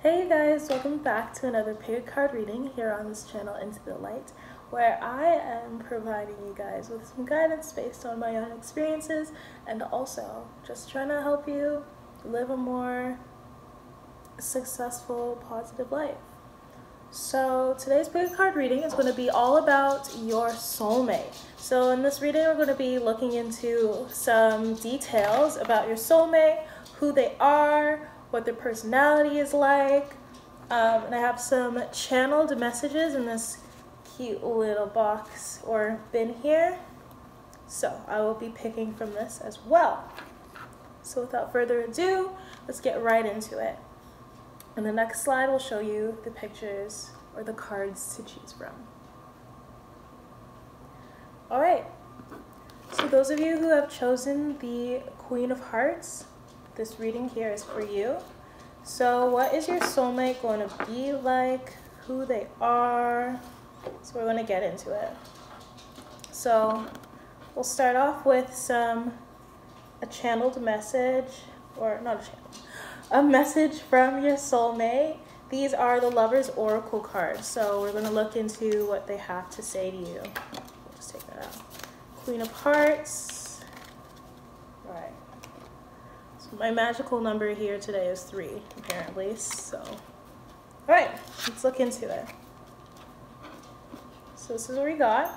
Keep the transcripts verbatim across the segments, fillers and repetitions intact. Hey guys, welcome back to another period card reading here on this channel, Into the Light, where I am providing you guys with some guidance based on my own experiences and also just trying to help you live a more successful, positive life. So today's period card reading is going to be all about your soulmate. So in this reading, we're going to be looking into some details about your soulmate, who they are, what their personality is like, um, and I have some channeled messages in this cute little box or bin here, so I will be picking from this as well. So without further ado, let's get right into it. And the next slide will show you the pictures or the cards to choose from. All right, so those of you who have chosen the Queen of Hearts, this reading here is for you. So what is your soulmate going to be like? Who they are? So we're going to get into it. So we'll start off with some a channeled message, or not a channel, a message from your soulmate. These are the Lover's Oracle cards. So we're going to look into what they have to say to you. We'll just take that out. Queen of Hearts. All right. My magical number here today is three, apparently, so. All right, let's look into it. So this is what we got.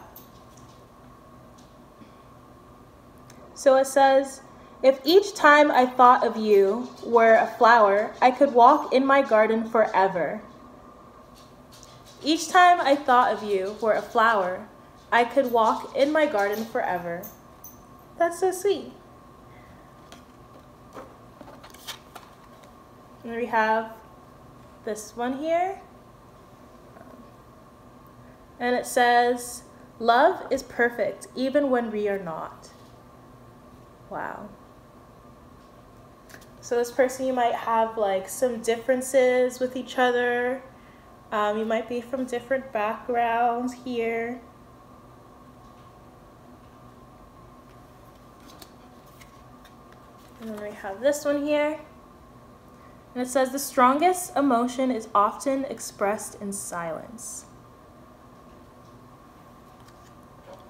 So it says, if each time I thought of you were a flower, I could walk in my garden forever. Each time I thought of you were a flower, I could walk in my garden forever. That's so sweet. And we have this one here, and it says, love is perfect even when we are not. Wow. So this person, you might have like some differences with each other. Um, you might be from different backgrounds here. And then we have this one here. And it says, the strongest emotion is often expressed in silence.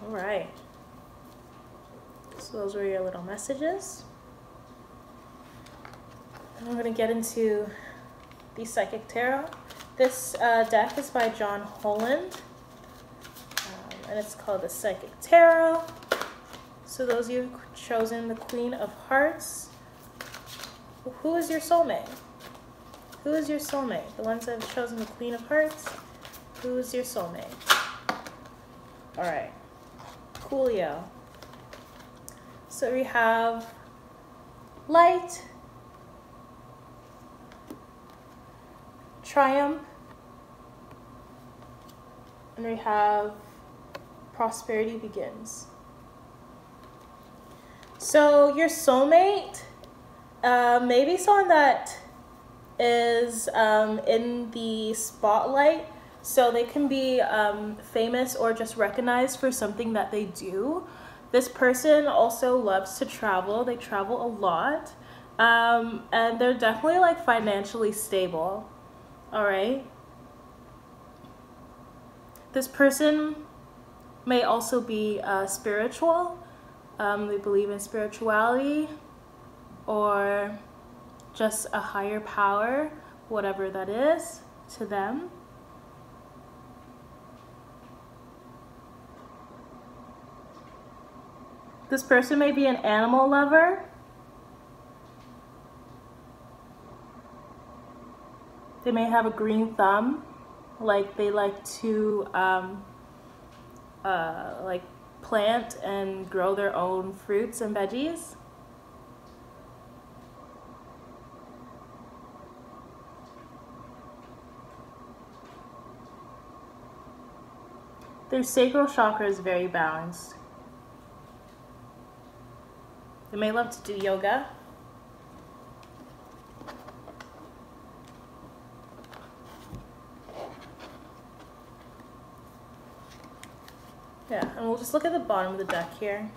All right. So those were your little messages. And we're going to get into the Psychic Tarot. This uh, deck is by John Holland. Um, and it's called the Psychic Tarot. So those of you who've chosen the Queen of Hearts, who is your soulmate? Who is your soulmate? The ones that have chosen the Queen of Hearts, who is your soulmate? All right, coolio. So we have light, triumph, and we have prosperity begins. So your soulmate, uh, maybe someone that is um, in the spotlight, so they can be um, famous or just recognized for something that they do. This person also loves to travel. They travel a lot, um, and they're definitely like financially stable. All right. This person may also be uh, spiritual. Um, they believe in spirituality or just a higher power, whatever that is to them. This person may be an animal lover. They may have a green thumb, like they like to um, uh, like plant and grow their own fruits and veggies. Their sacral chakra is very balanced. They may love to do yoga. Yeah, and we'll just look at the bottom of the deck here.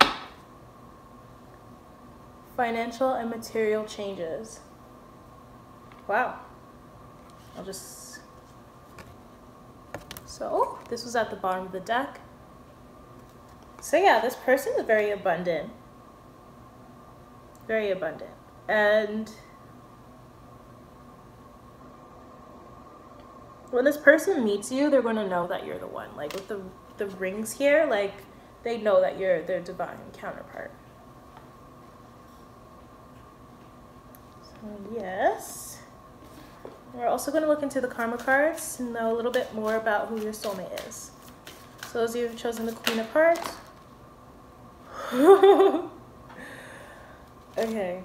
Financial and material changes. Wow. I'll just... So, this was at the bottom of the deck. So yeah, this person is very abundant. Very abundant. And when this person meets you, they're going to know that you're the one. Like with the, the rings here, like they know that you're their divine counterpart. So yes. We're also going to look into the karma cards and know a little bit more about who your soulmate is. So those of you who have chosen the Queen of Hearts. Okay.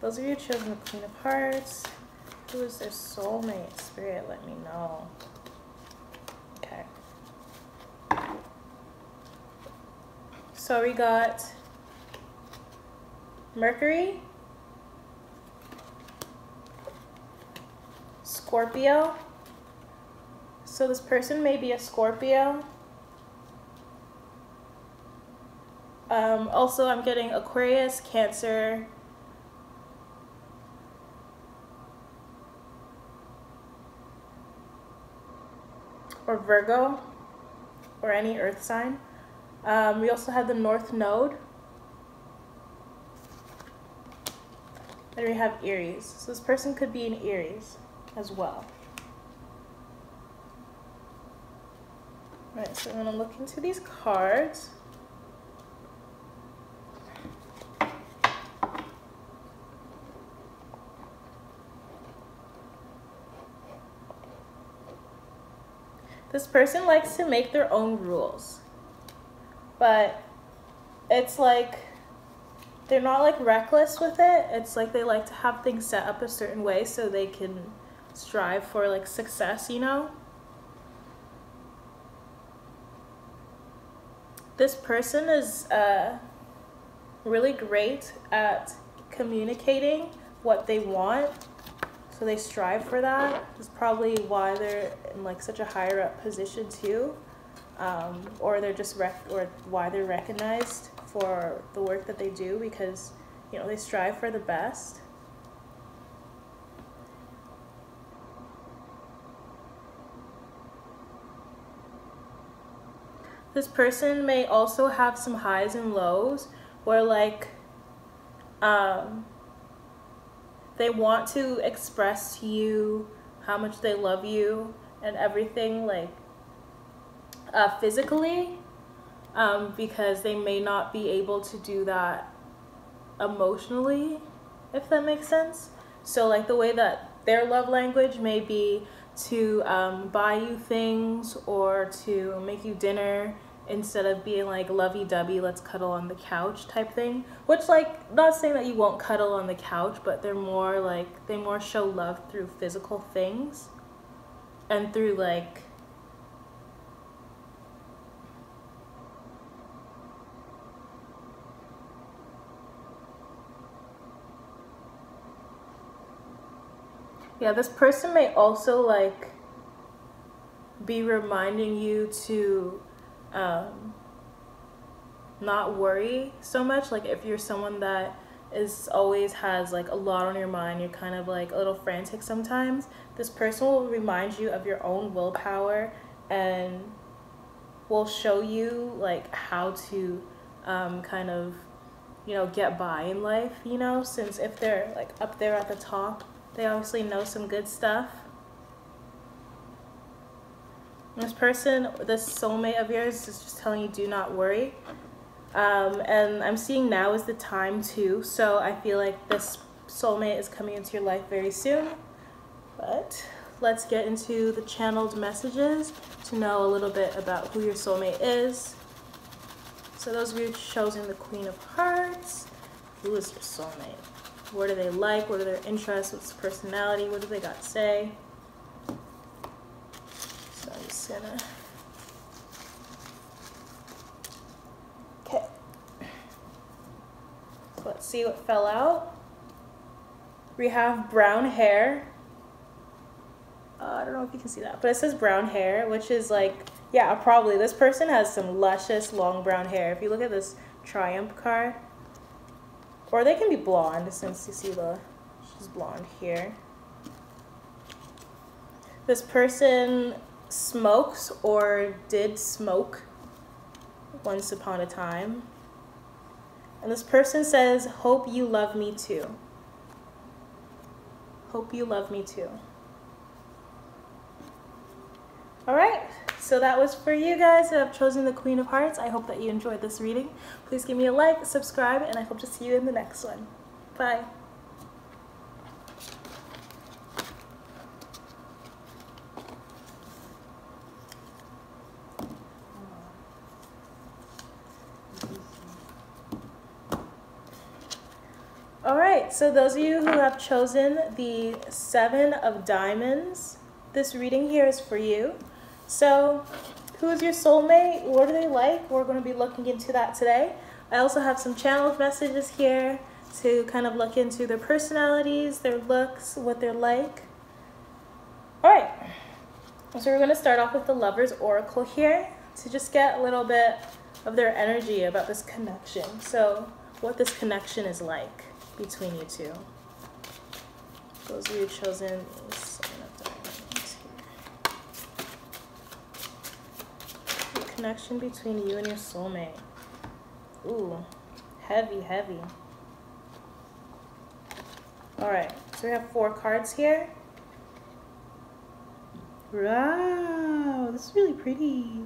Those of you who have chosen the Queen of Hearts. Who is their soulmate? Spirit, let me know. Okay. So we got Mercury. Scorpio. So this person may be a Scorpio. Um, also, I'm getting Aquarius, Cancer. Or Virgo. Or any earth sign. Um, we also have the North Node. Then we have Aries. So this person could be an Aries as well. Alright, so I'm going to look into these cards. This person likes to make their own rules, but it's like they're not like reckless with it. It's like they like to have things set up a certain way so they can strive for like success, you know? This person is uh, really great at communicating what they want, so they strive for that. It's probably why they're in like such a higher up position too, um, or they're just rec or why they're recognized for the work that they do, because you know they strive for the best. This person may also have some highs and lows where like um, they want to express to you how much they love you and everything, like uh, physically, um, because they may not be able to do that emotionally, if that makes sense. So like the way that their love language may be to um, buy you things or to make you dinner instead of being like lovey-dovey, let's cuddle on the couch type thing. Which, like, not saying that you won't cuddle on the couch, but they're more like, they more show love through physical things and through like yeah, this person may also like be reminding you to um, not worry so much. Like if you're someone that is always has like a lot on your mind, you're kind of like a little frantic sometimes, this person will remind you of your own willpower and will show you like how to um, kind of, you know, get by in life, you know, since if they're like up there at the top, they obviously know some good stuff. This person, this soulmate of yours, is just telling you do not worry. Um, and I'm seeing now is the time too. So I feel like this soulmate is coming into your life very soon. But let's get into the channeled messages to know a little bit about who your soulmate is. So those of you who've chosen the Queen of Hearts, who is your soulmate? What do they like? What are their interests? What's their personality? What do they got to say? So I'm just gonna... Okay. So let's see what fell out. We have brown hair. Uh, I don't know if you can see that, but it says brown hair, which is like, yeah, probably. This person has some luscious, long brown hair. If you look at this Triumph card, or they can be blonde since you see the is blonde here. This person smokes or did smoke once upon a time. And this person says, hope you love me too. Hope you love me too. All right, so that was for you guys who have chosen the Queen of Hearts. I hope that you enjoyed this reading. Please give me a like, subscribe, and I hope to see you in the next one. Bye. So those of you who have chosen the Seven of Diamonds, this reading here is for you. So who is your soulmate? What do they like? We're going to be looking into that today. I also have some channeled messages here to kind of look into their personalities, their looks, what they're like. All right. So we're going to start off with the Lover's Oracle here to just get a little bit of their energy about this connection. So what this connection is like between you two. Those of you chosen is Seven of Diamonds here. The connection between you and your soulmate. Ooh, heavy, heavy. All right, so we have four cards here. Wow, this is really pretty.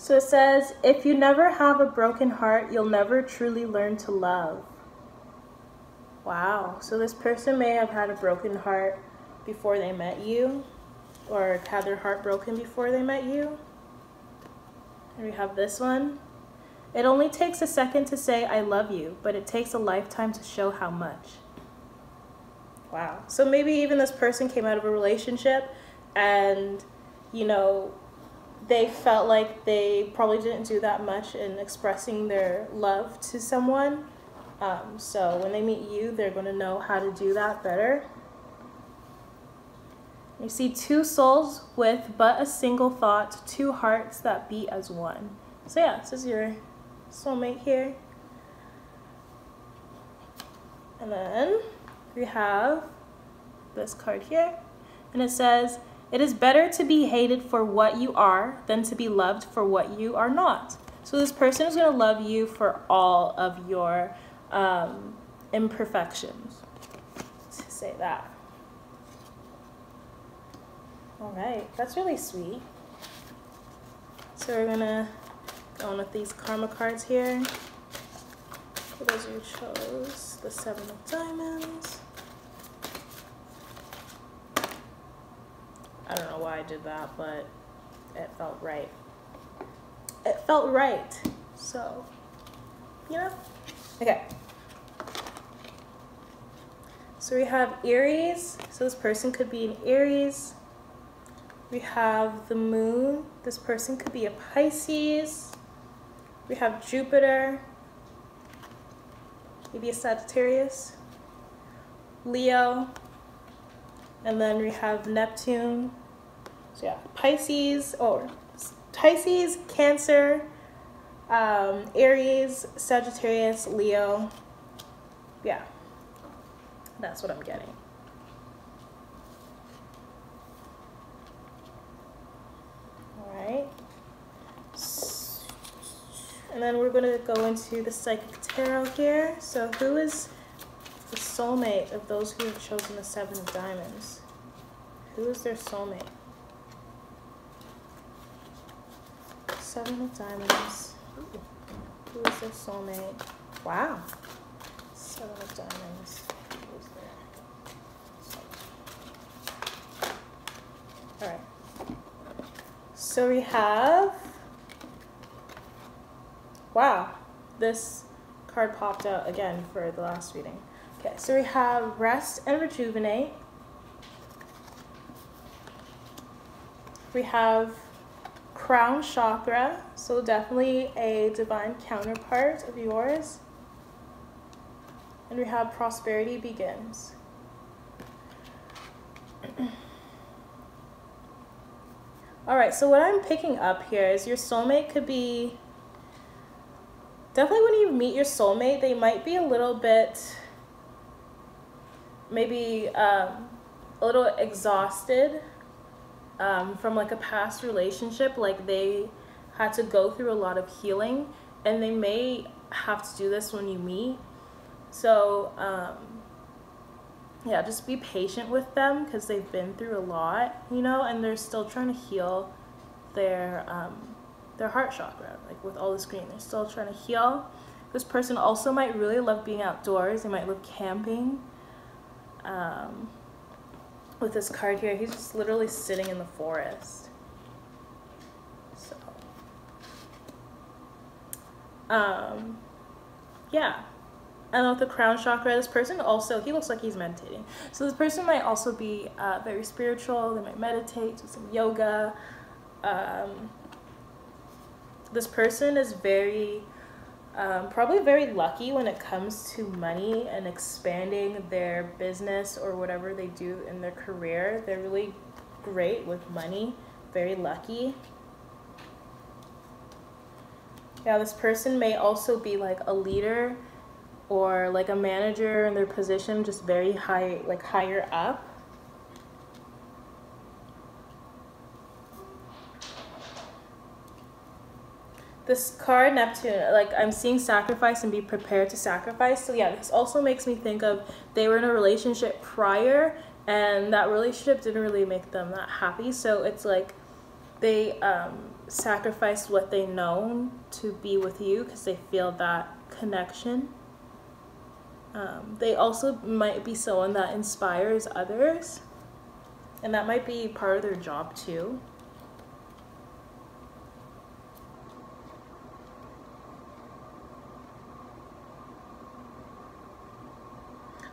So it says, if you never have a broken heart, you'll never truly learn to love. Wow. So this person may have had a broken heart before they met you, or had their heart broken before they met you. And we have this one. It only takes a second to say, I love you, but it takes a lifetime to show how much. Wow. So maybe even this person came out of a relationship and, you know, they felt like they probably didn't do that much in expressing their love to someone. Um, so when they meet you, they're going to know how to do that better. You see two souls with but a single thought, two hearts that beat as one. So yeah, this is your soulmate here. And then we have this card here. And it says, it is better to be hated for what you are than to be loved for what you are not. So this person is going to love you for all of your um, imperfections. To say that. All right, that's really sweet. So we're going to go on with these karma cards here. For those who chose the Seven of Diamonds. I don't know why I did that, but it felt right. It felt right. So, you know? Okay. So we have Aries. So this person could be an Aries. We have the Moon. This person could be a Pisces. We have Jupiter. Maybe a Sagittarius. Leo. And then we have Neptune. So yeah, Pisces, or Pisces, Cancer, um, Aries, Sagittarius, Leo. Yeah, that's what I'm getting. All right. And then we're gonna go into the Psychic Tarot here. So who is the soulmate of those who have chosen the Seven of Diamonds? Who is their soulmate? Seven of Diamonds. Ooh. Who is their soulmate? Wow. Seven of Diamonds. Who is their soulmate? All right. So we have. Wow. This card popped out again for the last reading. Okay, so we have Rest and Rejuvenate. We have Crown Chakra, so definitely a divine counterpart of yours. And we have Prosperity Begins. All right, so what I'm picking up here is your soulmate could be Definitely when you meet your soulmate, they might be a little bit, maybe um, a little exhausted um, from like a past relationship. Like they had to go through a lot of healing, and they may have to do this when you meet. So um, yeah, just be patient with them because they've been through a lot, you know, and they're still trying to heal their um, their heart chakra. Like with all this green, they're still trying to heal. This person also might really love being outdoors. They might love camping. Um, with this card here, he's just literally sitting in the forest. So, um, yeah. And with the crown chakra, this person also, he looks like he's meditating. So this person might also be uh, very spiritual. They might meditate, do some yoga. Um, this person is very, um, probably very lucky when it comes to money and expanding their business or whatever they do in their career. They're really great with money, very lucky. Yeah, this person may also be like a leader or like a manager in their position, just very high, like higher up. This card, Neptune, like I'm seeing sacrifice and be prepared to sacrifice. So yeah, this also makes me think of they were in a relationship prior and that relationship didn't really make them that happy. So it's like they um, sacrificed what they know to be with you because they feel that connection. Um, they also might be someone that inspires others, and that might be part of their job too.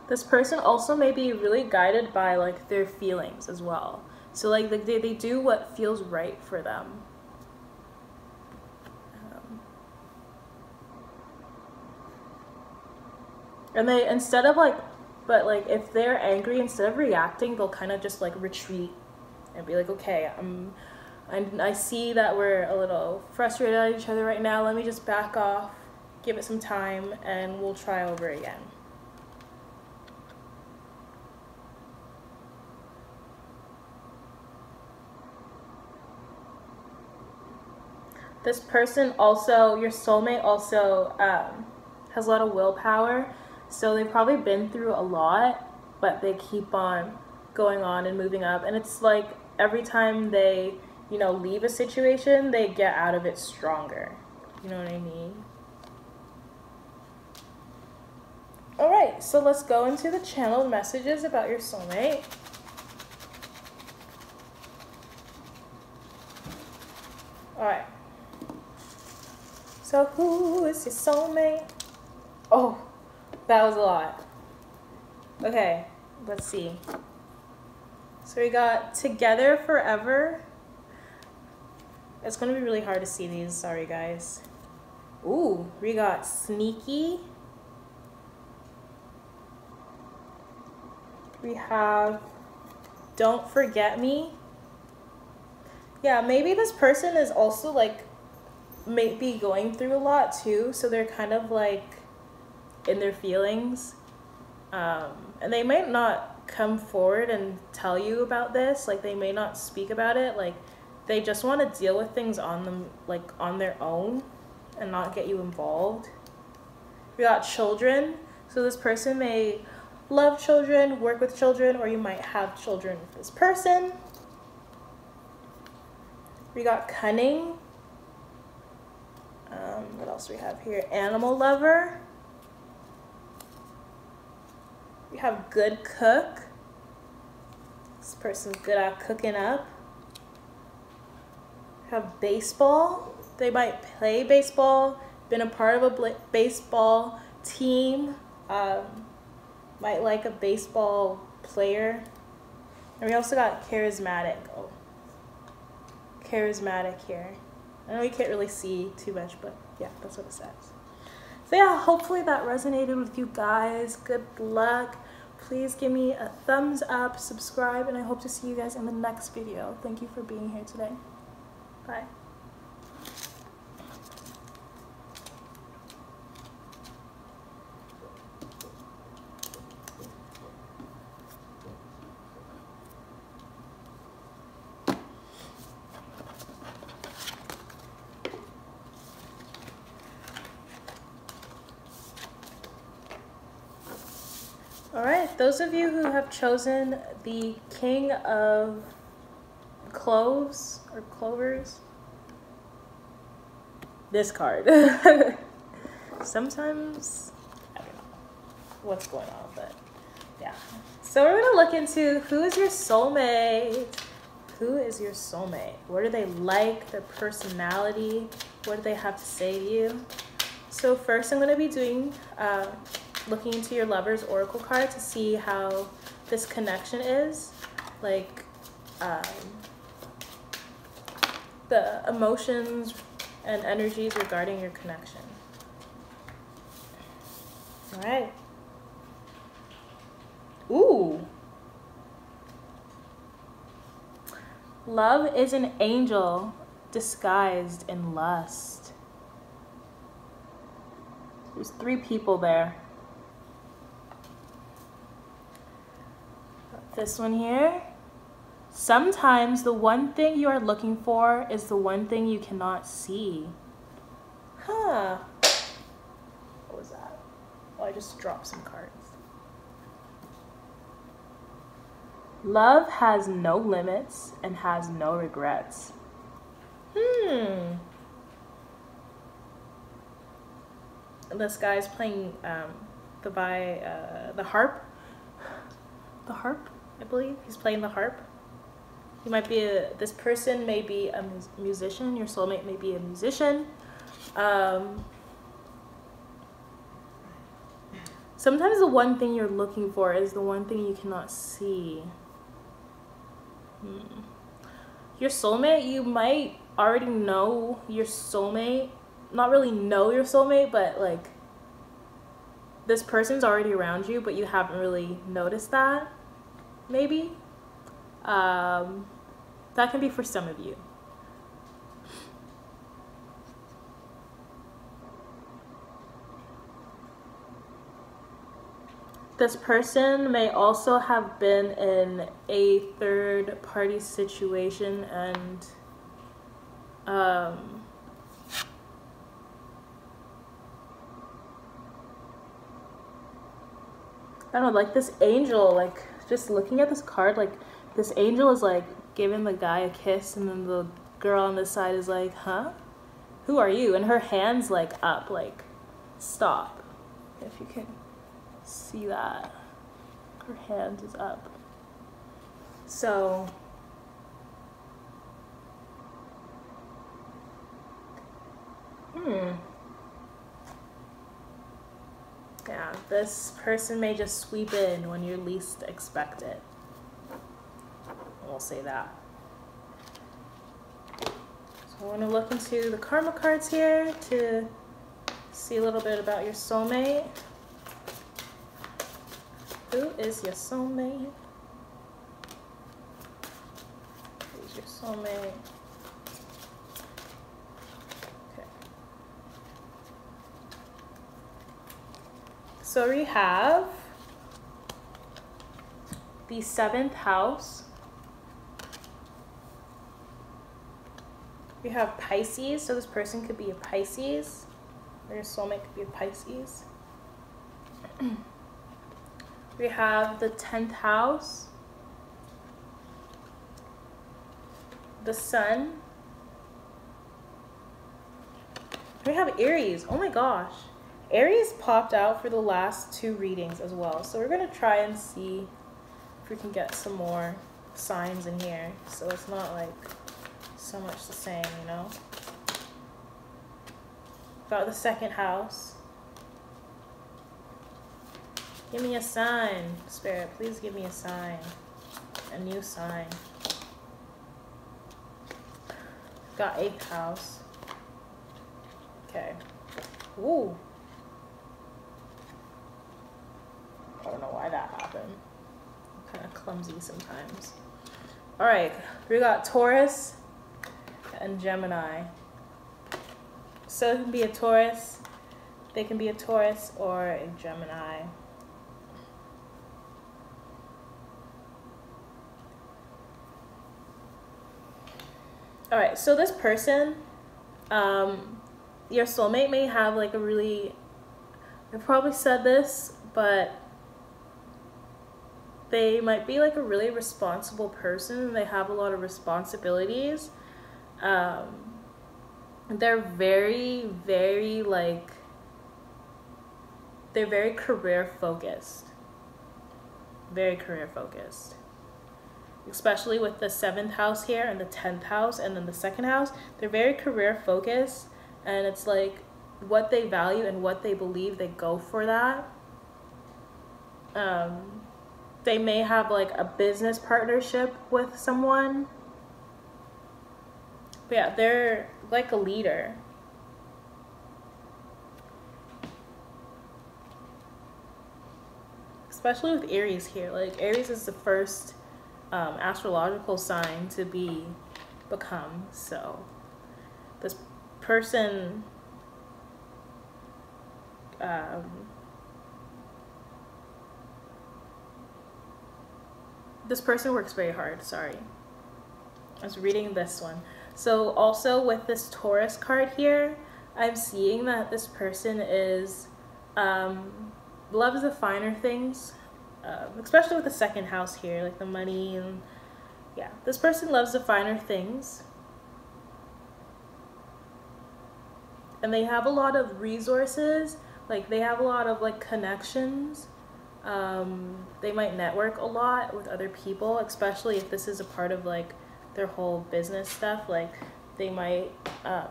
This person also may be really guided by like their feelings as well. So like they, they do what feels right for them. And they, instead of like, but like if they're angry, instead of reacting, they'll kind of just like retreat and be like, okay, I'm, I'm, I see that we're a little frustrated at each other right now. Let me just back off, give it some time, and we'll try over again. This person also, your soulmate also um, has a lot of willpower. So they've probably been through a lot, but they keep on going on and moving up. And it's like every time they, you know, leave a situation, they get out of it stronger. You know what I mean? All right, so let's go into the channeled messages about your soulmate. All right. So who is your soulmate? Oh. That was a lot. Okay, let's see. So we got Together Forever. It's gonna be really hard to see these, sorry guys. Ooh, we got Sneaky. We have Don't Forget Me. Yeah, maybe this person is also like, maybe going through a lot too, so they're kind of like, in their feelings, um, and they might not come forward and tell you about this. Like they may not speak about it. Like they just want to deal with things on them, like on their own, and not get you involved. We got Children. So this person may love children, work with children, or you might have children with this person. We got Cunning. Um, what else do we have here? Animal Lover. We have Good Cook. This person's good at cooking up. We have Baseball. They might play baseball, been a part of a baseball team, um, might like a baseball player. And we also got Charismatic. Oh, Charismatic here. I know you can't really see too much, but yeah, that's what it says. So yeah, hopefully that resonated with you guys. Good luck. Please give me a thumbs up, subscribe, and I hope to see you guys in the next video. Thank you for being here today. Bye. All right, those of you who have chosen the King of Cloves or Clovers, this card. Sometimes, I don't know what's going on, but yeah. So we're gonna look into who is your soulmate? Who is your soulmate? What do they like, their personality? What do they have to say to you? So first I'm gonna be doing, uh, looking into your Lover's Oracle card to see how this connection is, like um, the emotions and energies regarding your connection. All right. Ooh. Love is an angel disguised in lust. There's three people there. This one here. Sometimes the one thing you are looking for is the one thing you cannot see. Huh. What was that? Oh, I just dropped some cards. Love has no limits and has no regrets. Hmm. This guy's playing um, the by uh, the harp. The harp. I believe he's playing the harp. You might be a, this person may be a musician. Your soulmate may be a musician. Um, sometimes the one thing you're looking for is the one thing you cannot see. Hmm. Your soulmate, you might already know your soulmate. Not really know your soulmate, but like this person's already around you, but you haven't really noticed that. Maybe um, that can be for some of you. This person may also have been in a third party situation and um, I don't know, like this angel, like just looking at this card, like this angel is like giving the guy a kiss and then the girl on this side is like, huh? Who are you? And her hand's like up, like stop. If you can see that. Her hand is up. So Hmm. yeah, this person may just sweep in when you least expect it. We'll say that. So I want to look into the karma cards here to see a little bit about your soulmate. Who is your soulmate? Who's your soulmate? So we have the seventh house. We have Pisces, so this person could be a Pisces, or your soulmate could be a Pisces. We have the tenth house, the sun. We have Aries, oh my gosh. Aries popped out for the last two readings as well. So we're going to try and see if we can get some more signs in here. So it's not like so much the same, you know. About the second house. Give me a sign, Spirit. Please give me a sign. A new sign. Got eighth house. Okay. Ooh. I don't know why that happened. I'm kind of clumsy sometimes. All right, we got Taurus and Gemini. So it can be a Taurus, they can be a Taurus or a Gemini. All right, so this person, um, your soulmate may have like a really, I probably said this, but they might be like a really responsible person. They have a lot of responsibilities. Um, they're very, very like, they're very career focused. Very career focused. Especially with the seventh house here and the tenth house and then the second house. They're very career focused, and it's like what they value and what they believe, they go for that. Um, they may have like a business partnership with someone. But yeah, they're like a leader. Especially with Aries here. Like Aries is the first um, astrological sign to be become. So this person um, this person works very hard. Sorry, I was reading this one. So also with this Taurus card here, I'm seeing that this person is um, loves the finer things, uh, especially with the second house here, like the money, and yeah, this person loves the finer things, and they have a lot of resources. Like they have a lot of like connections. Um, they might network a lot with other people, especially if this is a part of like their whole business stuff. Like they might um,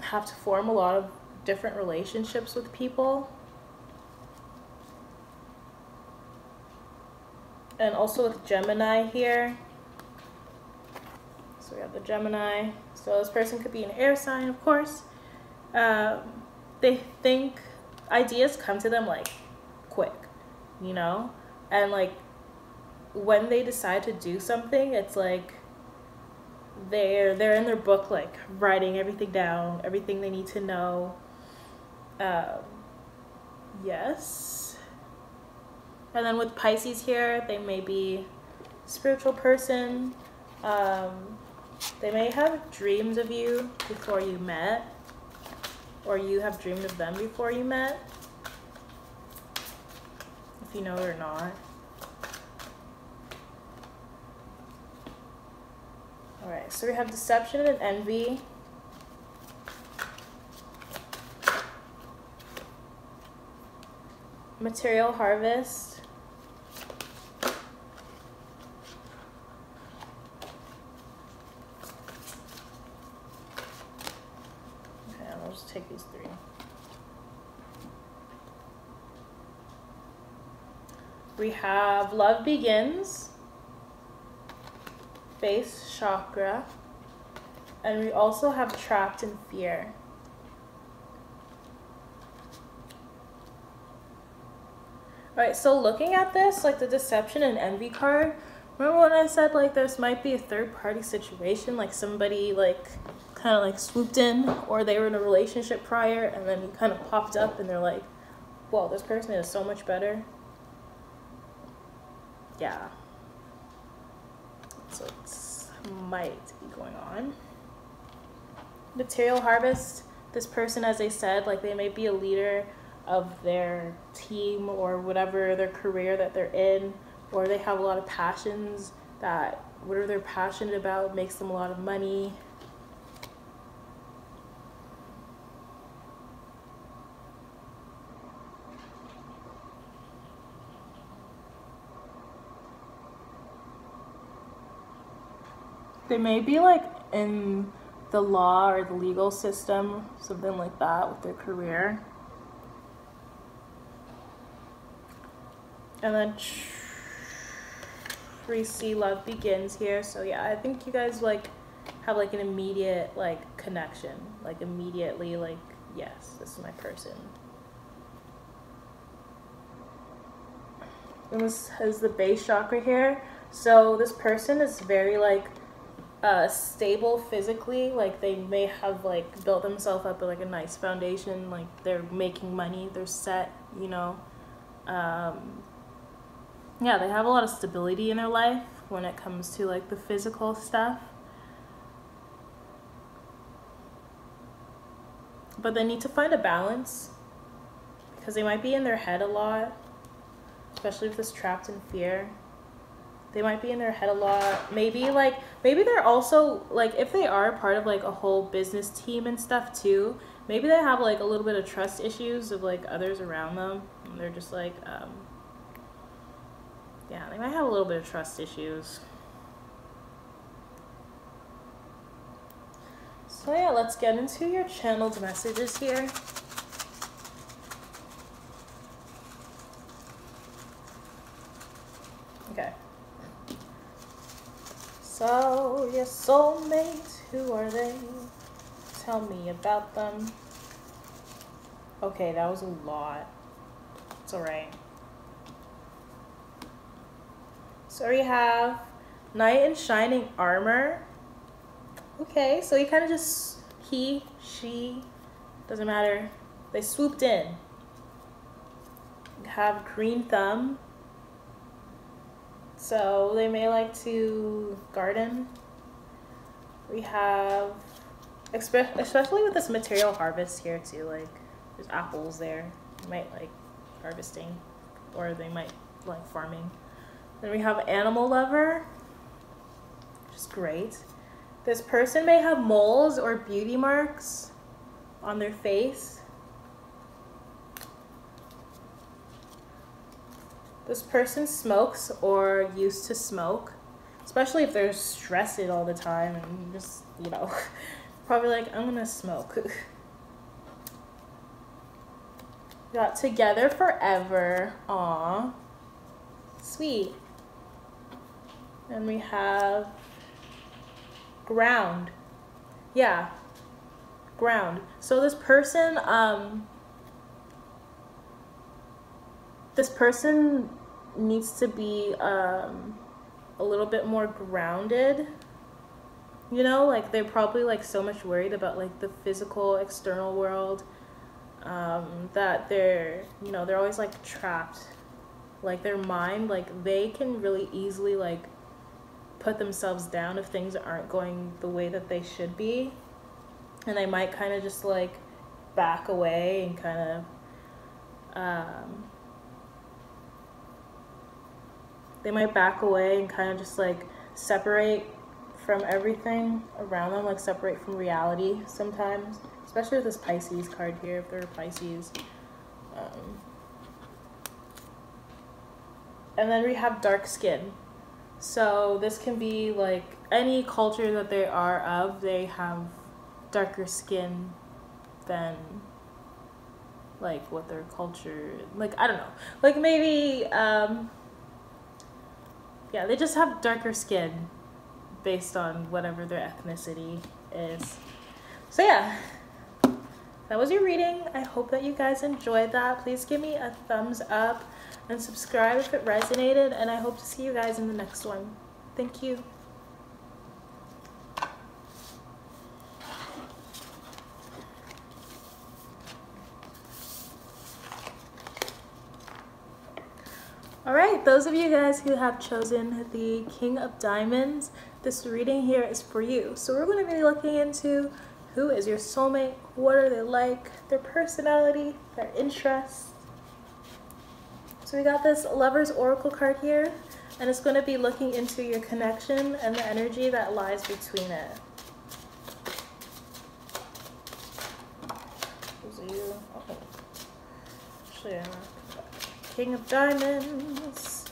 have to form a lot of different relationships with people. And also with Gemini here, so we have the Gemini. So this person could be an air sign, of course. Um, they think ideas come to them like quick, you know, and like when they decide to do something, it's like they're they're in their book, like writing everything down, everything they need to know. Um, yes. And then with Pisces here, they may be a spiritual person. Um, they may have dreams of you before you met, or you have dreamed of them before you met, if you know it or not. All right, so we have deception and envy. Material harvest. Okay, I'll just take these three. We have love begins, base chakra, and we also have trapped in fear. All right, so looking at this, like the deception and envy card, remember when I said like this might be a third party situation, like somebody like kind of like swooped in, or they were in a relationship prior and then kind of popped up and they're like, whoa, this person is so much better. Yeah, so it's might be going on. Material harvest, this person, as I said, like they may be a leader of their team or whatever their career that they're in, or they have a lot of passions, that whatever they're passionate about makes them a lot of money. They may be like in the law or the legal system, something like that with their career. And then we see love begins here. So yeah, I think you guys like have like an immediate like connection, like immediately like, yes, this is my person. And this is the base chakra here. So this person is very like Uh, stable physically, like they may have like built themselves up with like a nice foundation, like they're making money, they're set, you know. Um, yeah, they have a lot of stability in their life when it comes to like the physical stuff. But they need to find a balance because they might be in their head a lot. especially if it's trapped in fear. They might be in their head a lot. Maybe like, maybe they're also like, if they are part of like a whole business team and stuff too, maybe they have like a little bit of trust issues of like others around them. And they're just like, um, yeah, they might have a little bit of trust issues. So yeah, let's get into your channeled messages here. Okay. So, your soulmates, who are they? Tell me about them. Okay, that was a lot. It's alright. So we have Knight in Shining Armor. Okay, so he kind of just, he, she, doesn't matter. They swooped in. We have Green Thumb. So they may like to garden. We have, especially with this material harvest here too, like there's apples there. They might like harvesting, or they might like farming. Then we have Animal Lover, which is great. This person may have moles or beauty marks on their face. This person smokes or used to smoke, especially if they're stressed all the time and just, you know, probably like, I'm gonna smoke. Got Together Forever, aw, sweet. And we have ground, yeah, ground. So this person, um, This person needs to be um, a little bit more grounded, you know, like they're probably like so much worried about like the physical external world um, that they're, you know, they're always like trapped, like their mind, like they can really easily like put themselves down if things aren't going the way that they should be, and they might kind of just like back away and kind of, um, They might back away and kind of just like separate from everything around them, like separate from reality sometimes, especially with this Pisces card here, if they're a Pisces. Um, and then we have dark skin. So this can be like any culture that they are of, they have darker skin than like what their culture, like, I don't know, like maybe, um, yeah, they just have darker skin based on whatever their ethnicity is. So yeah, that was your reading. I hope that you guys enjoyed that. Please give me a thumbs up and subscribe if it resonated, and I hope to see you guys in the next one. Thank you. Alright, those of you guys who have chosen the King of Diamonds, this reading here is for you. So we're going to be looking into who is your soulmate, what are they like, their personality, their interests. So we got this Lover's Oracle card here, and it's going to be looking into your connection and the energy that lies between it. King of Diamonds.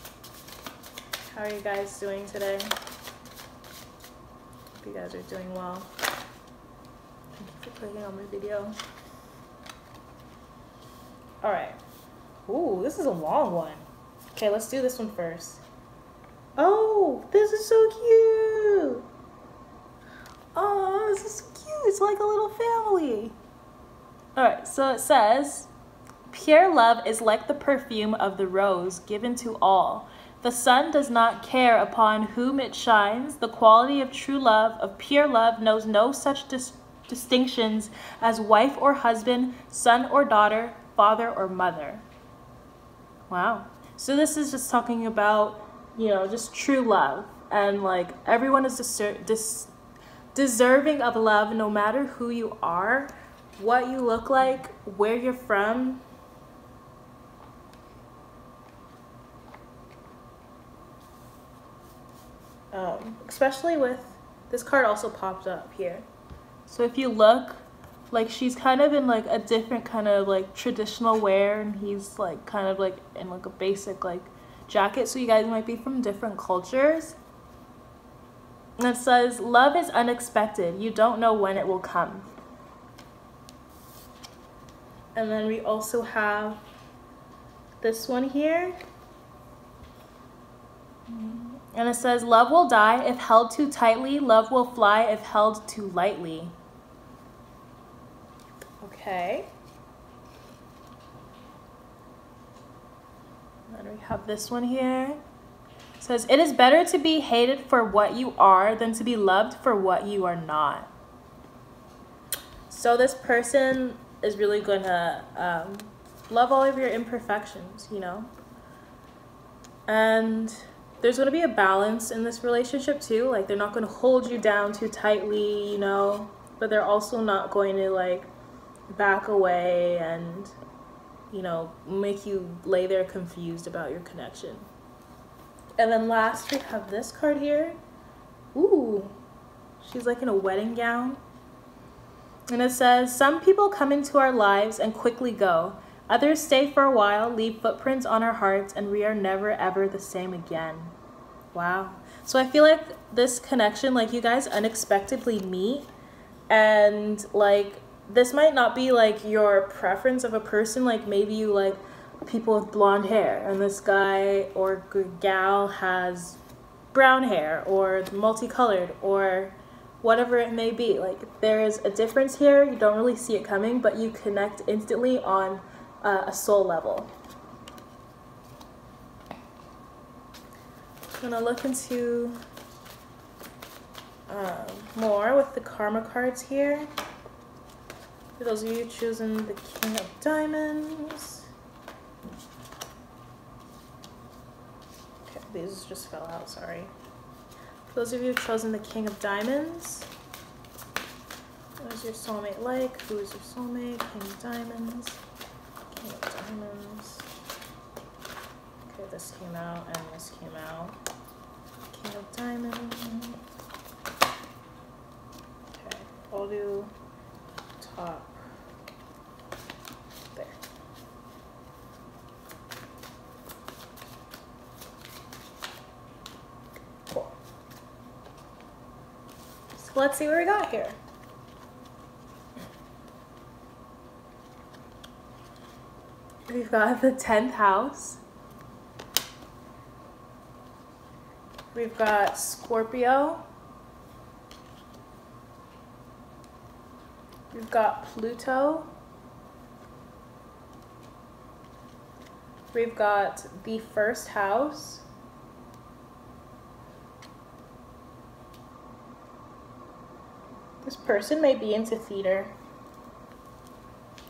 How are you guys doing today? Hope you guys are doing well. Thank you for clicking on my video. Alright. Ooh, this is a long one. Okay, let's do this one first. Oh, this is so cute. Oh, this is so cute. It's like a little family. Alright, so it says, pure love is like the perfume of the rose, given to all. The sun does not care upon whom it shines. The quality of true love, of pure love, knows no such dis distinctions as wife or husband, son or daughter, father or mother. Wow. So this is just talking about, you know, just true love. And like everyone is deser des deserving of love, no matter who you are, what you look like, where you're from. especially with this card also popped up here. So if you look, like, she's kind of in like a different kind of like traditional wear, and he's like kind of like in like a basic like jacket. So you guys might be from different cultures. And it says, love is unexpected. You don't know when it will come. And then we also have this one here. And it says, love will die if held too tightly. Love will fly if held too lightly. Okay. And then we have this one here. It says, it is better to be hated for what you are than to be loved for what you are not. So this person is really gonna um, love all of your imperfections, you know? And there's gonna be a balance in this relationship too. Like, they're not gonna hold you down too tightly, you know? But they're also not going to like back away and, you know, make you lay there confused about your connection. And then last we have this card here. Ooh, she's like in a wedding gown. And it says, some people come into our lives and quickly go. Others stay for a while, leave footprints on our hearts, and we are never ever the same again. Wow. So I feel like this connection, like, you guys unexpectedly meet, and like this might not be like your preference of a person. Like, maybe you like people with blonde hair, and this guy or gal has brown hair or multicolored or whatever it may be. Like, there is a difference here. You don't really see it coming, but you connect instantly on uh, a soul level. I'm gonna look into um, more with the karma cards here. For those of you choosing the King of Diamonds. Okay, these just fell out, sorry. For those of you who've chosen the King of Diamonds, what is your soulmate like? Who is your soulmate? King of Diamonds. King of Diamonds. Okay, this came out and this came out. King of Diamonds. Okay, I'll do top. Let's see what we got here. We've got the tenth house. We've got Scorpio. We've got Pluto. We've got the first house. This person may be into theater.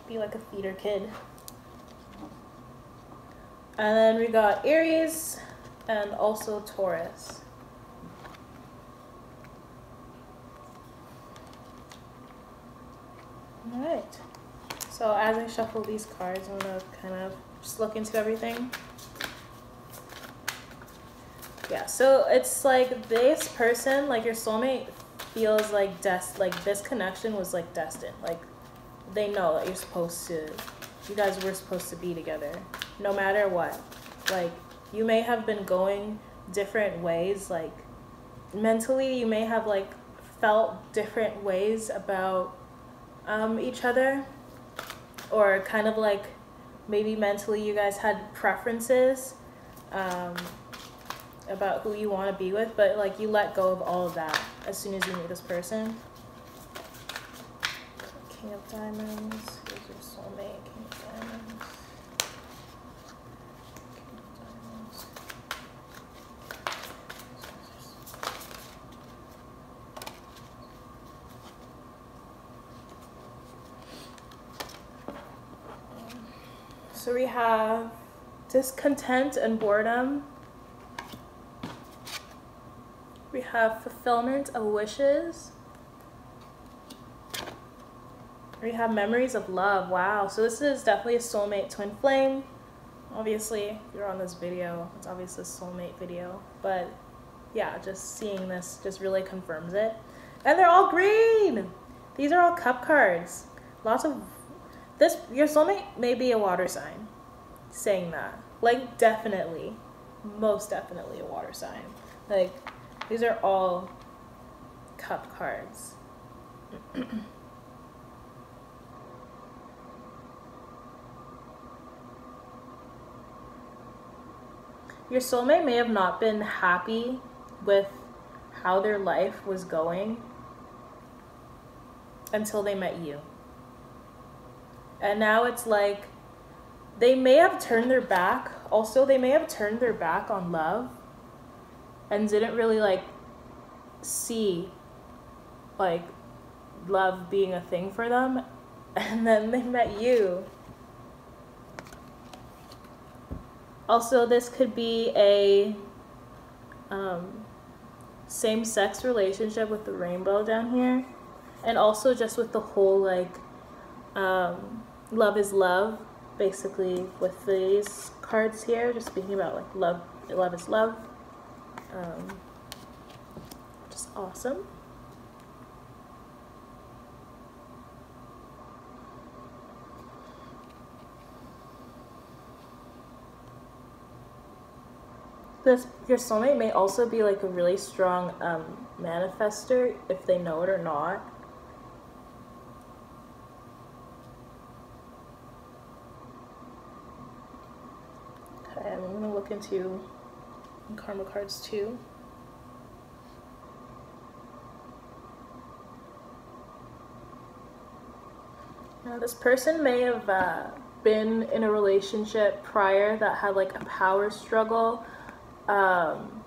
Be like a theater kid. And then we got Aries and also Taurus. All right. So as I shuffle these cards, I'm gonna kind of just look into everything. Yeah, so it's like this person, like your soulmate, feels like dest like this connection was like destined. Like, they know that you're supposed to, you guys were supposed to be together no matter what. Like, you may have been going different ways, like mentally you may have like felt different ways about um each other, or kind of like maybe mentally you guys had preferences um about who you want to be with, but like you let go of all of that as soon as you meet this person. King of Diamonds, who's your soulmate? King of Diamonds. King of Diamonds. So we have discontent and boredom. We have fulfillment of wishes. We have memories of love. Wow, so this is definitely a soulmate twin flame. Obviously, if you're on this video, it's obviously a soulmate video, but yeah, just seeing this just really confirms it. And they're all green. These are all cup cards. Lots of this. Your soulmate may be a water sign. Saying that, like, definitely, most definitely a water sign. Like, these are all cup cards. Your soulmate may have not been happy with how their life was going until they met you. And now it's like they may have turned their back. Also, they may have turned their back on love and didn't really like see like love being a thing for them. And then they met you. Also, this could be a um, same-sex relationship with the rainbow down here. And also just with the whole, like, um, love is love, basically, with these cards here. Just speaking about, like, love, love is love. Um, just awesome. This, your soulmate may also be like a really strong um, manifester, if they know it or not. Okay, I'm going to look into karma cards too. Now, this person may have uh, been in a relationship prior that had like a power struggle. Um,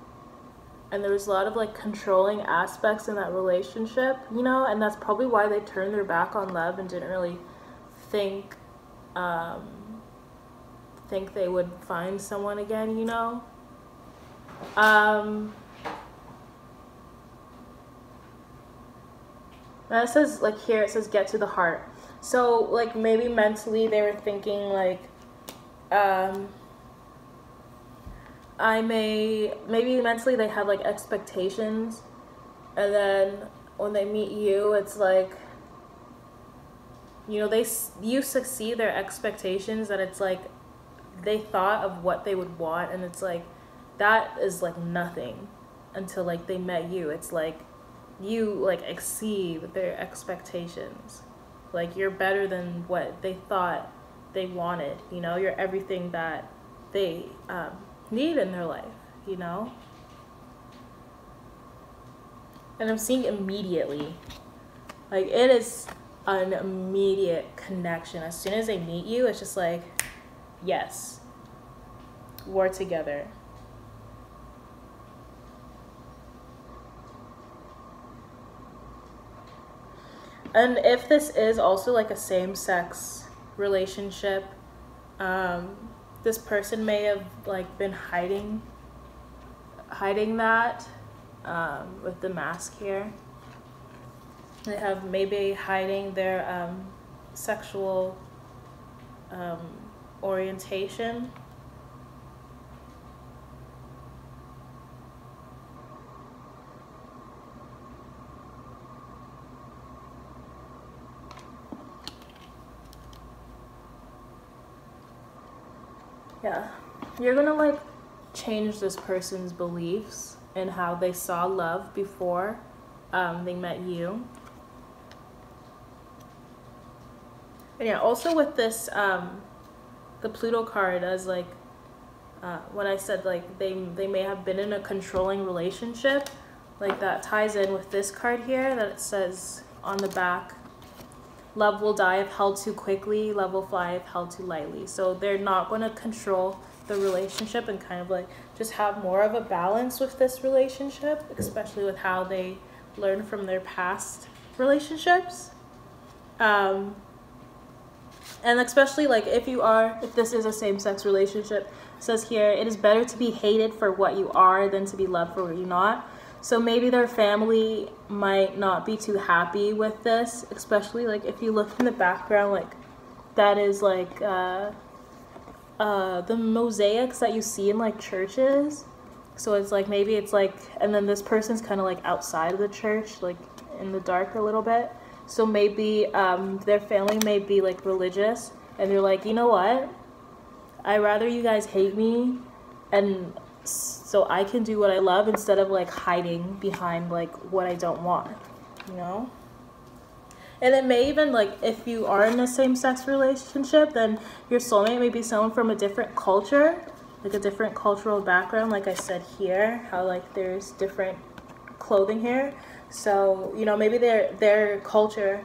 and there was a lot of like controlling aspects in that relationship, you know, and that's probably why they turned their back on love and didn't really think, um, think they would find someone again, you know. Um, and it says like here, it says get to the heart. So like maybe mentally they were thinking like, um, I may, maybe mentally they have like expectations, and then when they meet you, it's like, you know, they, you succeed their expectations, that it's like they thought of what they would want, and it's like that is like nothing until like they met you. It's like you like exceed their expectations, like you're better than what they thought they wanted, you know, you're everything that they um need in their life, you know. And I'm seeing immediately, like it is an immediate connection. As soon as they meet you, it's just like, yes, we're together. And if this is also like a same-sex relationship, um this person may have like been hiding, hiding that um, with the mask here. They have maybe hiding their um, sexual um, orientation. Yeah, you're gonna like change this person's beliefs and how they saw love before um, they met you. And yeah, also with this, um, the Pluto card, as like uh, when I said like they they may have been in a controlling relationship, like that ties in with this card here that it says on the back. Love will die if held too quickly. Love will fly if held too lightly. So they're not going to control the relationship and kind of like just have more of a balance with this relationship, especially with how they learn from their past relationships. Um, and especially like if you are, if this is a same-sex relationship, it says here, it is better to be hated for what you are than to be loved for what you're not. So maybe their family might not be too happy with this, especially like if you look in the background, like that is like uh, uh, the mosaics that you see in like churches. So it's like, maybe it's like, and then this person's kind of like outside of the church, like in the dark a little bit. So maybe um, their family may be like religious, and they're like, you know what? I'd rather you guys hate me, and so I can do what I love instead of like hiding behind like what I don't want, you know? And it may even, like, if you are in a same-sex relationship, then your soulmate may be someone from a different culture, like a different cultural background, like I said here, how, like, there's different clothing here. So, you know, maybe their, their culture,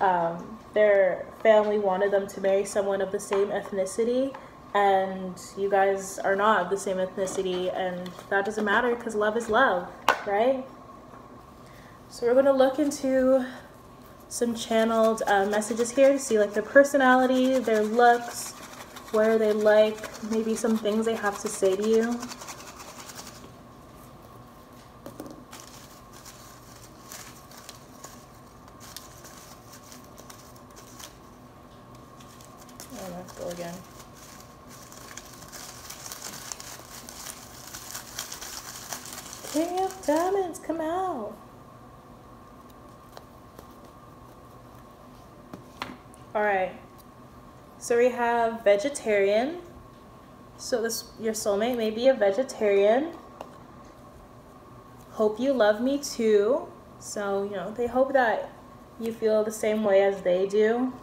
um, their family wanted them to marry someone of the same ethnicity, and you guys are not of the same ethnicity, and that doesn't matter because love is love, right? So we're going to look into some channeled uh, messages here to see like their personality, their looks, what are they like, maybe some things they have to say to you. Oh, let's go again. King of Diamonds, come out. All right, so we have vegetarian. So this, your soulmate may be a vegetarian. Hope you love me too. So, you know, they hope that you feel the same way as they do.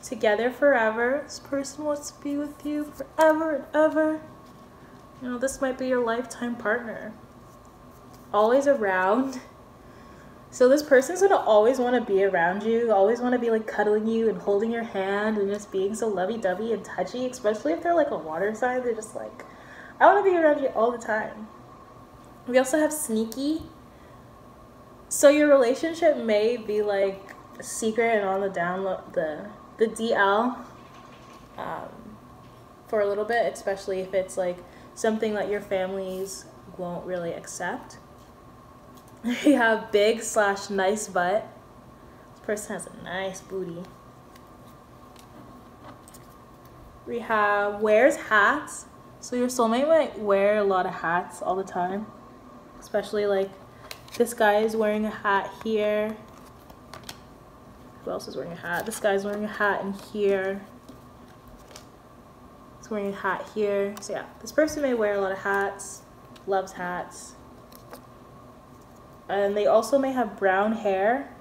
Together forever. This person wants to be with you forever and ever. You know, this might be your lifetime partner. Always around. So this person's gonna always wanna be around you, always wanna be like cuddling you and holding your hand and just being so lovey-dovey and touchy, especially if they're like a water sign. They're just like, I wanna be around you all the time. We also have sneaky. So your relationship may be like secret and on the download, the, the D L um, for a little bit, especially if it's like something that your families won't really accept. We have big slash nice butt. This person has a nice booty. We have wears hats. So your soulmate might wear a lot of hats all the time. Especially like this guy is wearing a hat here. Who else is wearing a hat? This guy's wearing a hat in here. He's wearing a hat here. So yeah, this person may wear a lot of hats. Loves hats. And they also may have brown hair.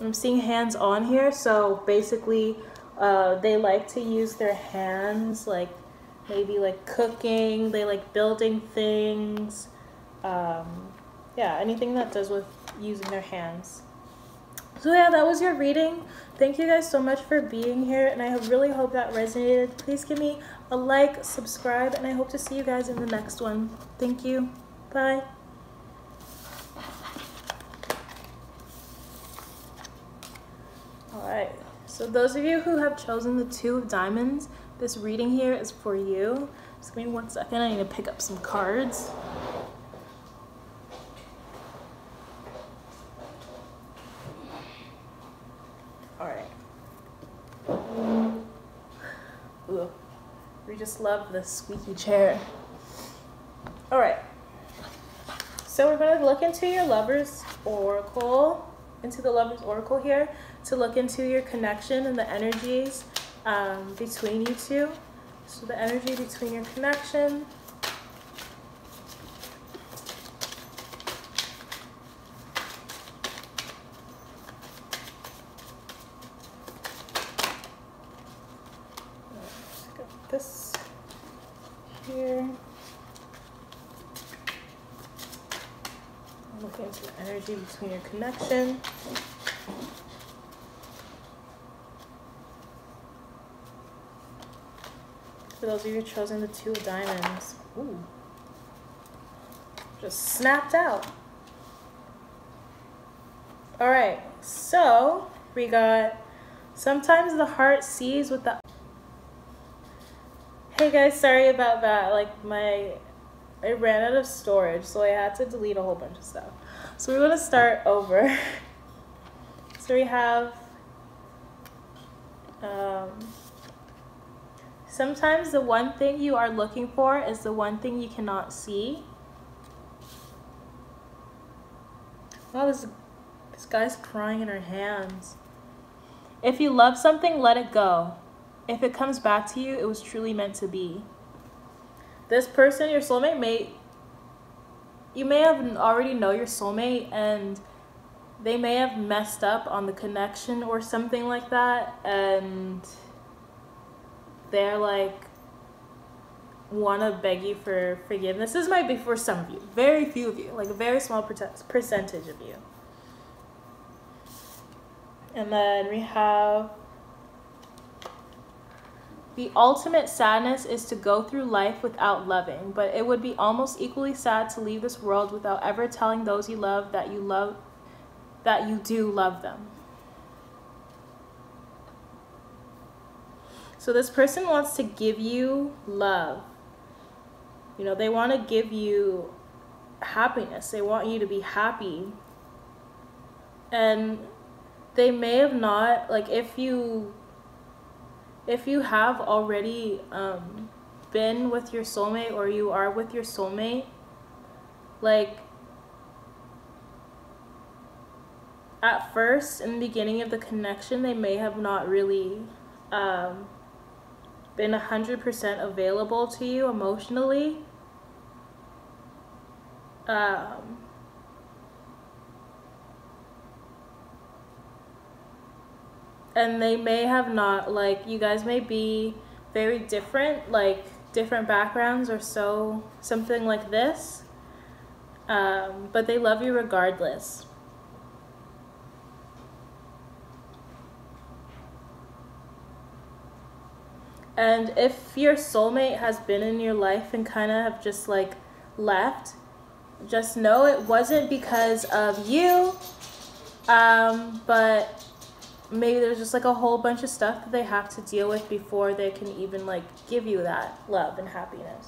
I'm seeing hands on here, so basically uh, they like to use their hands, like maybe like cooking, they like building things. Um, yeah, anything that does with using their hands. So yeah, that was your reading. Thank you guys so much for being here, and I really hope that resonated. Please give me a like, subscribe, and I hope to see you guys in the next one. Thank you. Bye. All right, so those of you who have chosen the Two of Diamonds, this reading here is for you. Just give me one second, I need to pick up some cards. Just love this squeaky chair. All right, so we're going to look into your Lover's Oracle, into the Lover's Oracle here, to look into your connection and the energies um, between you two. So the energy between your connection. Your connection. For those of you who've chosen the Two of Diamonds, ooh, just snapped out. All right, so we got sometimes the heart sees with the. Hey guys, sorry about that. Like my, I ran out of storage, so I had to delete a whole bunch of stuff. So we're going to start over. So we have um, Sometimes the one thing you are looking for is the one thing you cannot see. Wow, this, this guy's crying in her hands. If you love something, let it go. If it comes back to you, it was truly meant to be. This person, your soulmate, may, you may have already know your soulmate, and they may have messed up on the connection or something like that, and they're like, want to beg you for forgiveness. This might be for some of you, very few of you, like a very small percentage of you. And then we have, the ultimate sadness is to go through life without loving, but it would be almost equally sad to leave this world without ever telling those you love that you love, that you do love them. So this person wants to give you love. You know, they want to give you happiness. They want you to be happy. And they may have not, like, if you If you have already um, been with your soulmate, or you are with your soulmate, like at first, in the beginning of the connection, they may have not really um, been one hundred percent available to you emotionally. Um, And they may have not, like, you guys may be very different, like different backgrounds or so, something like this. Um, but they love you regardless. And if your soulmate has been in your life and kind of have just like left, just know it wasn't because of you, um, but maybe there's just like a whole bunch of stuff that they have to deal with before they can even like give you that love and happiness.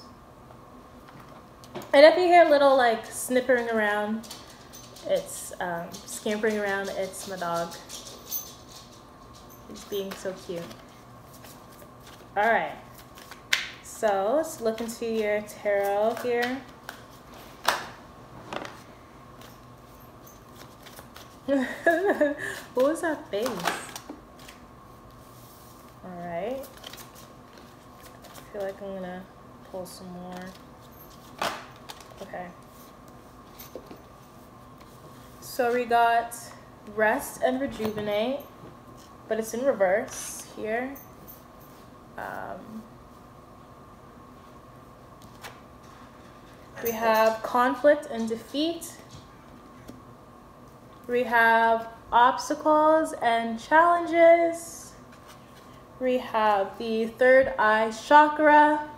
And if you hear a little like snippering around, it's um, scampering around, it's my dog. He's being so cute. All right, so let's look into your tarot here. What was that face? Alright. I feel like I'm gonna pull some more. Okay. So we got rest and rejuvenate, but it's in reverse here. Um, we have conflict and defeat. We have obstacles and challenges. We have the third eye chakra.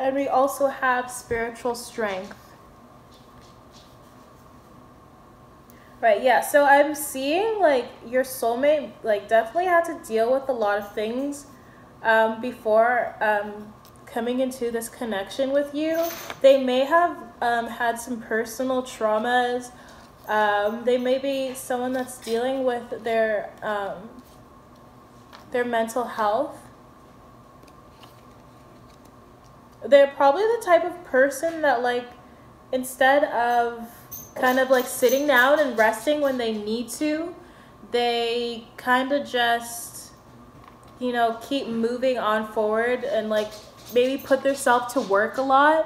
And we also have spiritual strength. Right, yeah, so I'm seeing like your soulmate like definitely had to deal with a lot of things um, before um, coming into this connection with you. They may have um, had some personal traumas. Um, they may be someone that's dealing with their, um, their mental health. They're probably the type of person that, like, instead of kind of like sitting down and resting when they need to, they kind of just, you know, keep moving on forward and like maybe put themselves to work a lot.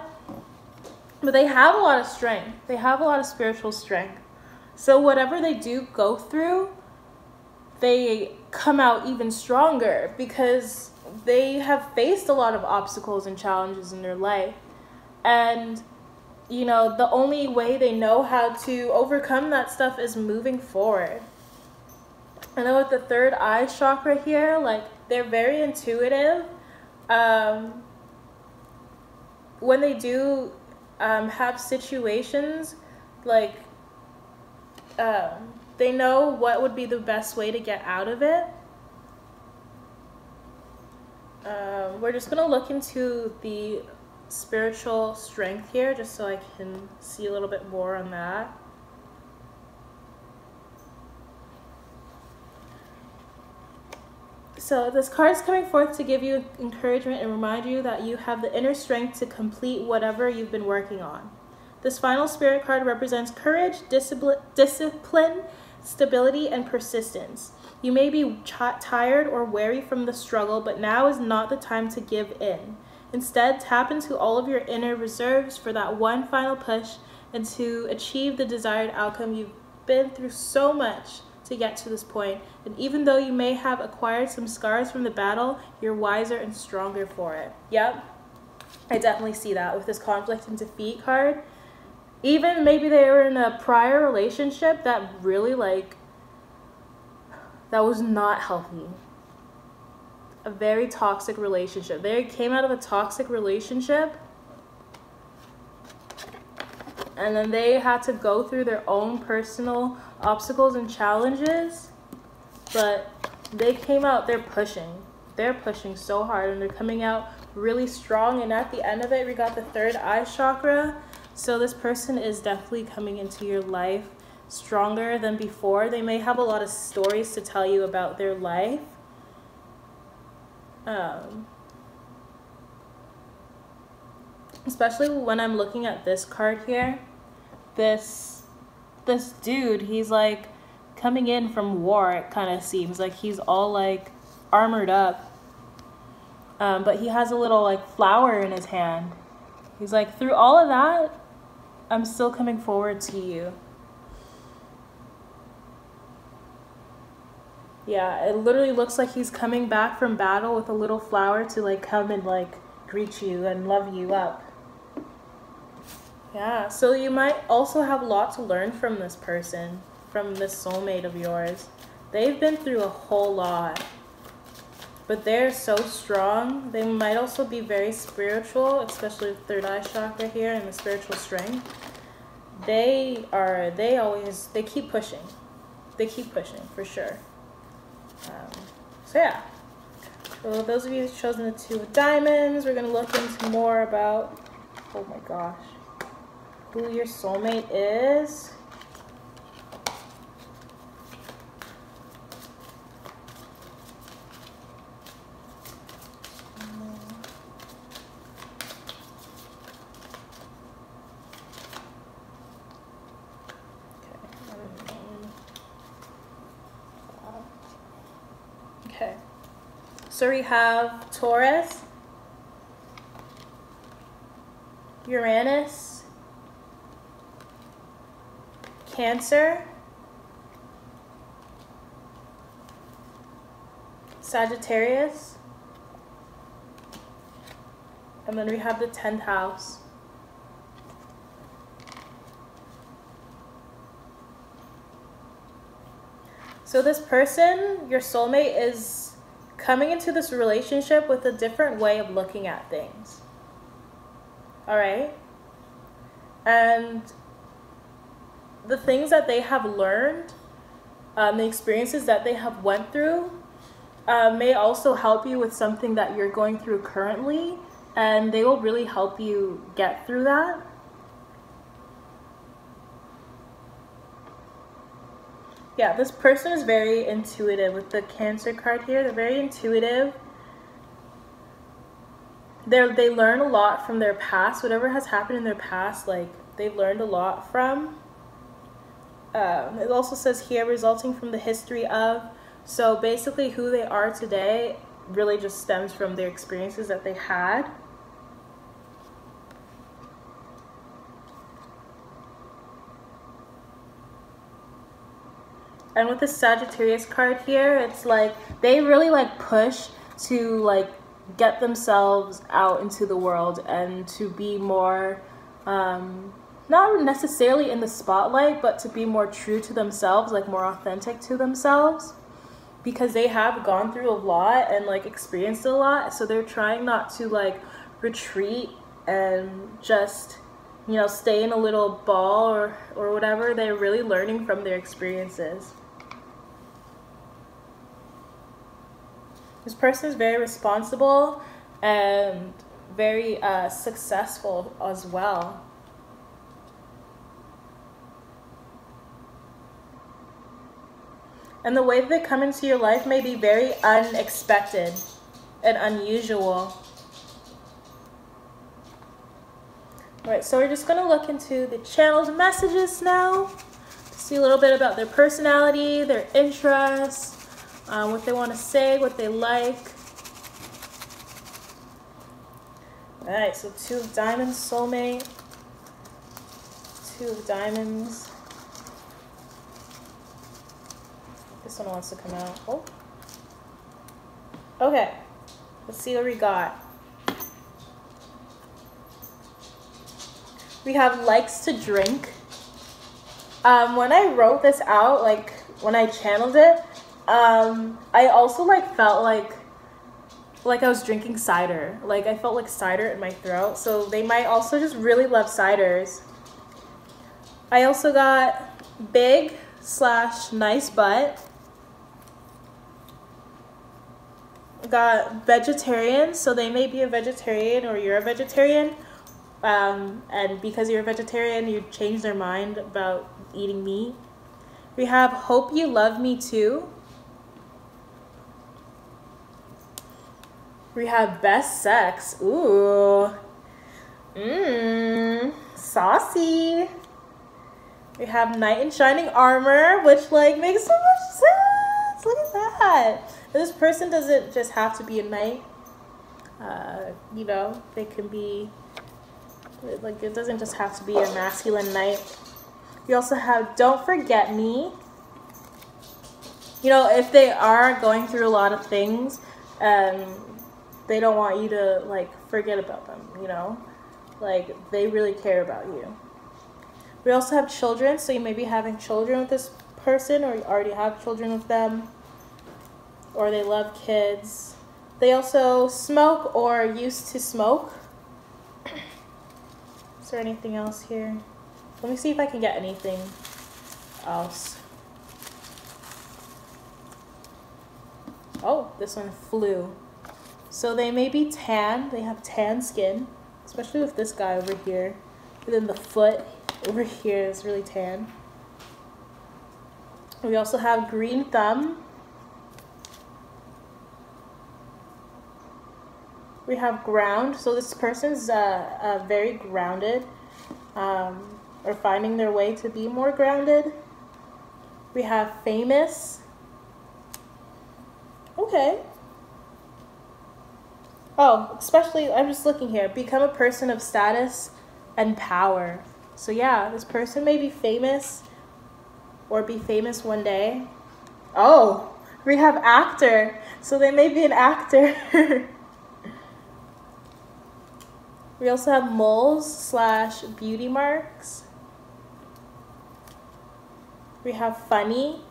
But they have a lot of strength. They have a lot of spiritual strength. So whatever they do go through, they come out even stronger because they have faced a lot of obstacles and challenges in their life. And, you know, the only way they know how to overcome that stuff is moving forward. And then with the third eye chakra here, like, they're very intuitive. Um, when they do um, have situations, like, Um, they know what would be the best way to get out of it. Um, we're just going to look into the spiritual strength here, just so I can see a little bit more on that. So this card is coming forth to give you encouragement and remind you that you have the inner strength to complete whatever you've been working on. This final spirit card represents courage, discipline, stability, and persistence. You may be tired or weary from the struggle, but now is not the time to give in. Instead, tap into all of your inner reserves for that one final push and to achieve the desired outcome. You've been through so much to get to this point, and even though you may have acquired some scars from the battle, you're wiser and stronger for it. Yep, I definitely see that with this conflict and defeat card. Even maybe they were in a prior relationship that really, like, that was not healthy. A very toxic relationship. They came out of a toxic relationship, and then they had to go through their own personal obstacles and challenges, but they came out, they're pushing. They're pushing so hard, and they're coming out really strong, and at the end of it, we got the third eye chakra. So this person is definitely coming into your life stronger than before. They may have a lot of stories to tell you about their life. Um, especially when I'm looking at this card here, this, this dude, he's like coming in from war, it kind of seems. Like he's all like armored up, um, but he has a little like flower in his hand. He's like, through all of that, I'm still coming forward to you. Yeah, it literally looks like he's coming back from battle with a little flower to like come and like greet you and love you up. Yeah, so you might also have a lot to learn from this person, from this soulmate of yours. They've been through a whole lot, but they're so strong. They might also be very spiritual, especially the third eye chakra here and the spiritual strength. They are, they always, they keep pushing. They keep pushing for sure. Um, so yeah, so those of you who've chosen the Two of Diamonds, we're going to look into more about, oh my gosh, who your soulmate is. So we have Taurus, Uranus, Cancer, Sagittarius, and then we have the tenth house. So this person, your soulmate, is coming into this relationship with a different way of looking at things. All right? And the things that they have learned, um, the experiences that they have went through, uh, may also help you with something that you're going through currently, and they will really help you get through that. Yeah, this person is very intuitive with the Cancer card here. They're very intuitive. They're, they learn a lot from their past. Whatever has happened in their past, like, they've learned a lot from. Um, it also says here, resulting from the history of. So basically who they are today really just stems from their experiences that they had. And with the Sagittarius card here, it's like they really like push to like get themselves out into the world and to be more, um, not necessarily in the spotlight, but to be more true to themselves, like more authentic to themselves, because they have gone through a lot and like experienced a lot. So they're trying not to like retreat and just, you know, stay in a little ball or, or whatever. They're really learning from their experiences. This person is very responsible and very uh, successful as well. And the way that they come into your life may be very unexpected and unusual. All right, so we're just going to look into the channel's messages now to see a little bit about their personality, their interests, uh, what they want to say, what they like. All right, so Two of Diamonds, soulmate. Two of Diamonds. This one wants to come out. Oh. Okay. Let's see what we got. We have likes to drink. Um, when I wrote this out, like when I channeled it, um, I also like felt like like I was drinking cider. Like I felt like cider in my throat. So they might also just really love ciders. I also got big slash nice butt. Got vegetarian, so they may be a vegetarian or you're a vegetarian, um, and because you're a vegetarian you change their mind about eating meat. We have hope you love me too. We have best sex. Ooh, mmm, saucy. We have knight in shining armor, which like makes so much sense. Look at that. This person doesn't just have to be a knight. Uh, you know, they can be, like, it doesn't just have to be a masculine knight. You also have don't forget me. You know, if they are going through a lot of things, um, they don't want you to, like, forget about them, you know? Like, they really care about you. We also have children, so you may be having children with this person, or you already have children with them. Or they love kids. They also smoke or used to smoke. Is there anything else here? Let me see if I can get anything else. Oh, this one flew. So they may be tan. They have tan skin, especially with this guy over here. And then the foot over here is really tan. We also have green thumb. We have ground, so this person's uh, uh, very grounded, um, or finding their way to be more grounded. We have famous. Okay. Oh, especially, I'm just looking here, become a person of status and power. So yeah, this person may be famous or be famous one day. Oh, we have actor, so they may be an actor. We also have moles slash beauty marks. We have funny,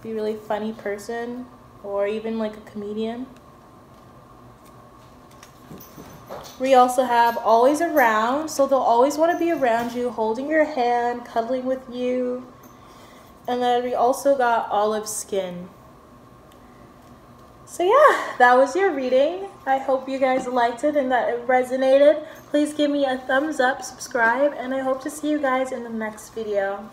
be a really funny person, or even like a comedian. We also have always around, so they'll always want to be around you, holding your hand, cuddling with you. And then we also got olive skin. So yeah, that was your reading. I hope you guys liked it and that it resonated. Please give me a thumbs up, subscribe, and I hope to see you guys in the next video.